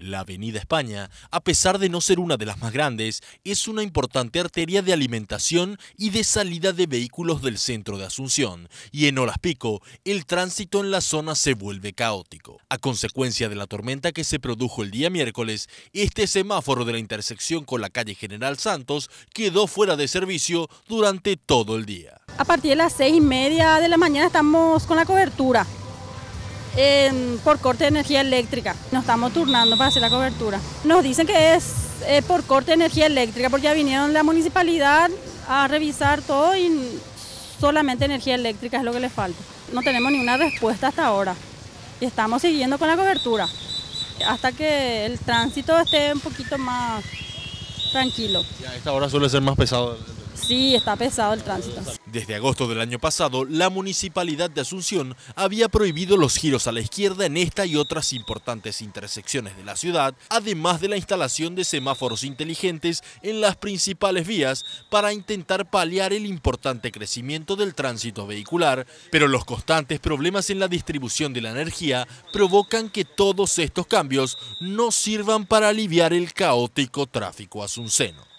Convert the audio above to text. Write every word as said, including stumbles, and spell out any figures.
La Avenida España, a pesar de no ser una de las más grandes, es una importante arteria de alimentación y de salida de vehículos del centro de Asunción, y en horas pico, el tránsito en la zona se vuelve caótico. A consecuencia de la tormenta que se produjo el día miércoles, este semáforo de la intersección con la calle General Santos quedó fuera de servicio durante todo el día. A partir de las seis y media de la mañana estamos con la cobertura. Eh, por corte de energía eléctrica, nos estamos turnando para hacer la cobertura. Nos dicen que es eh, por corte de energía eléctrica, porque ya vinieron la municipalidad a revisar todo y solamente energía eléctrica es lo que les falta. No tenemos ninguna respuesta hasta ahora y estamos siguiendo con la cobertura hasta que el tránsito esté un poquito más tranquilo. Y a esta hora suele ser más pesado. Sí, está pesado el tránsito. Desde agosto del año pasado, la Municipalidad de Asunción había prohibido los giros a la izquierda en esta y otras importantes intersecciones de la ciudad, además de la instalación de semáforos inteligentes en las principales vías para intentar paliar el importante crecimiento del tránsito vehicular, pero los constantes problemas en la distribución de la energía provocan que todos estos cambios no sirvan para aliviar el caótico tráfico asunceno.